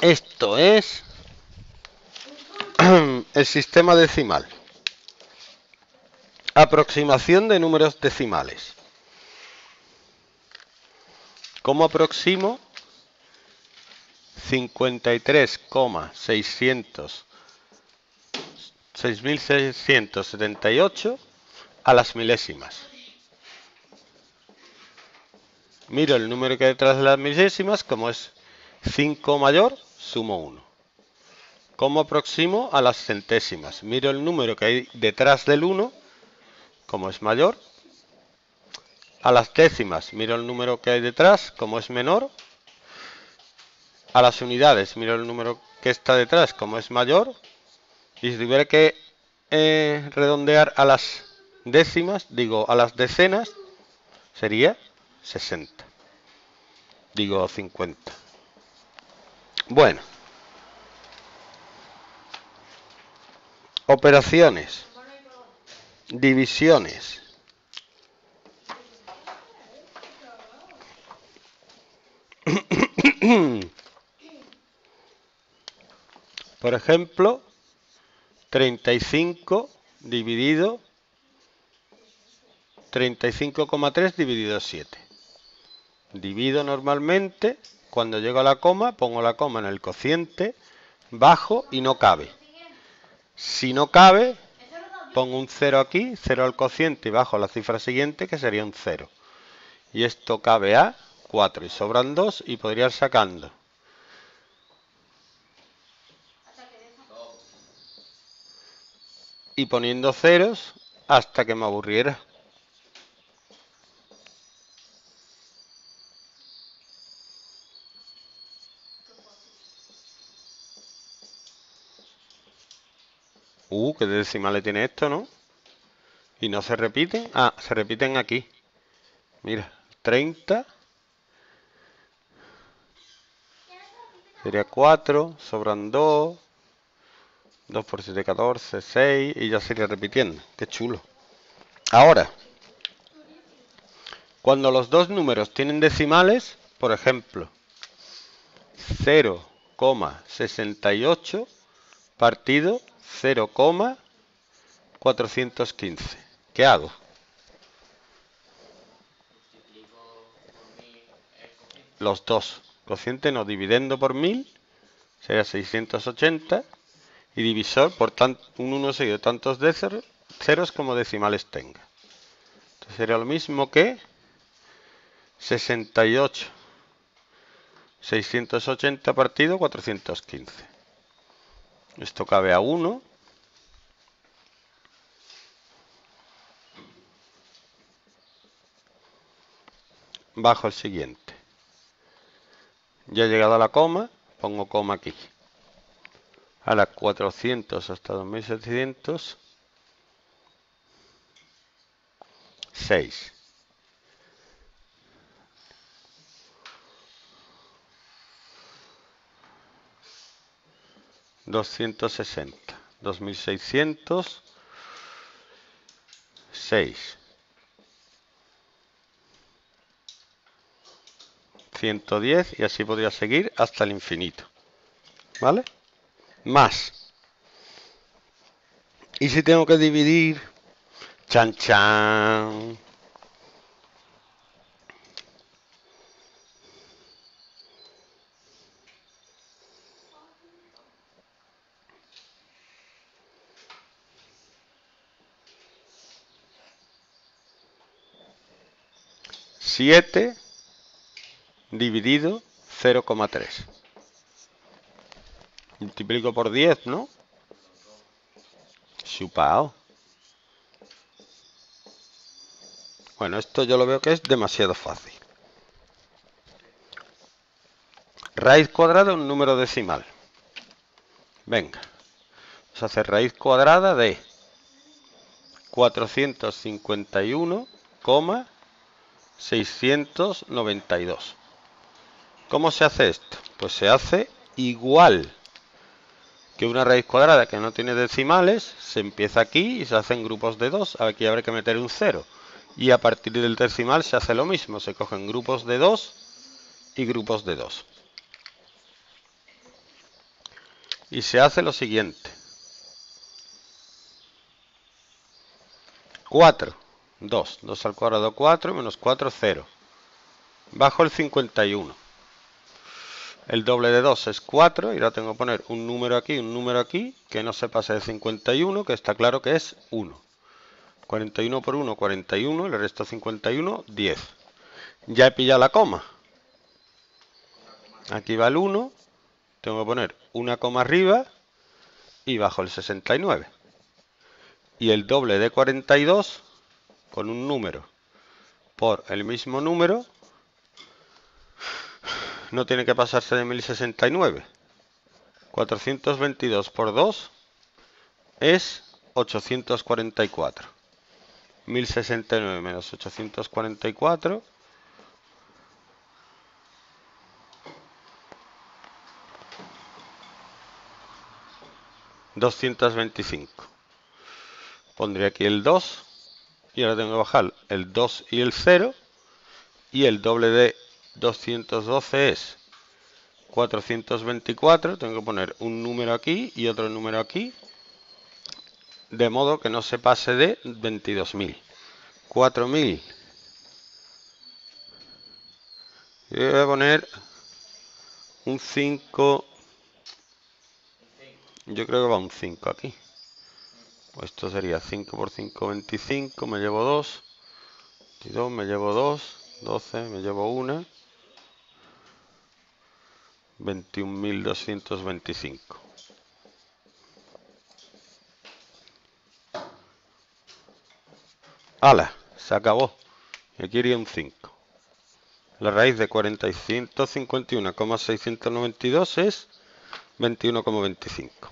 Esto es el sistema decimal. Aproximación de números decimales. ¿Cómo aproximo 53,678 a las milésimas? Miro el número que hay detrás de las milésimas, como es 5 mayor, sumo 1. ¿Cómo aproximo a las centésimas? Miro el número que hay detrás del 1, como es mayor. A las décimas, miro el número que hay detrás, como es menor. A las unidades, miro el número que está detrás, como es mayor. Y si tuviera que redondear a las décimas, digo a las decenas, sería 60. Digo 50. Bueno. Operaciones. Divisiones. Por ejemplo, 35 dividido 35,3 dividido 7. Divido normalmente, cuando llego a la coma, pongo la coma en el cociente, bajo y no cabe. Si no cabe, pongo un 0 aquí, 0 al cociente y bajo la cifra siguiente, que sería un 0. Y esto cabe a 4 y sobran 2 y podría ir sacando. 2. Y poniendo ceros hasta que me aburriera. ¿Qué decimales tiene esto, no? ¿Y no se repiten? Ah, se repiten aquí. Mira, 30. Sería 4, sobran 2. 2 por 7, 14, 6. Y ya se iría repitiendo. Qué chulo. Ahora, cuando los dos números tienen decimales, por ejemplo, 0,68 partido 0,415. ¿Qué hago? Los dos. Cociente no, dividendo por 1000 sería 680 y divisor por un 1 seguido tantos de ceros como decimales tenga. Entonces sería lo mismo que 68, 680 partido 415. Esto cabe a 1. Bajo el siguiente. Ya he llegado a la coma, pongo coma aquí. A las 400 hasta 2700. 6. $260, $2600, $6, $110 y así podría seguir hasta el infinito, ¿vale? Más. ¿Y si tengo que dividir? Chan, chan. $7 dividido 0,3. Multiplico por 10, ¿no? Chupao. Bueno, esto yo lo veo que es demasiado fácil. Raíz cuadrada de un número decimal. Venga. Vamos a hacer raíz cuadrada de 451,692. ¿Cómo se hace esto? Pues se hace igual que una raíz cuadrada que no tiene decimales. Se empieza aquí y se hacen grupos de 2. Aquí habrá que meter un 0. Y a partir del decimal se hace lo mismo. Se cogen grupos de 2 y grupos de 2. y se hace lo siguiente. 4, 2, 2 al cuadrado 4, menos 4, 0. Bajo el 51. El doble de 2 es 4, y ahora tengo que poner un número aquí, que no se pase de 51, que está claro que es 1. 41 por 1, 41, le resto 51, 10. Ya he pillado la coma. Aquí va el 1, tengo que poner una coma arriba y bajo el 69. Y el doble de 42 con un número por el mismo número no tiene que pasarse de 1069. 422 por 2 es 844. 1069 menos 844. ...225... Pondré aquí el 2... y ahora tengo que bajar el 2 y el 0... y el doble de 212 es... 424... tengo que poner un número aquí y otro número aquí... de modo que no se pase de 22.000... 4.000... y voy a poner... un 5... Yo creo que va un 5 aquí. Pues esto sería 5 por 5, 25. Me llevo 2. 22, me llevo 2. 12, me llevo 1. 21.225. ¡Hala! Se acabó. Aquí iría un 5. La raíz de 451,692 es 21,25.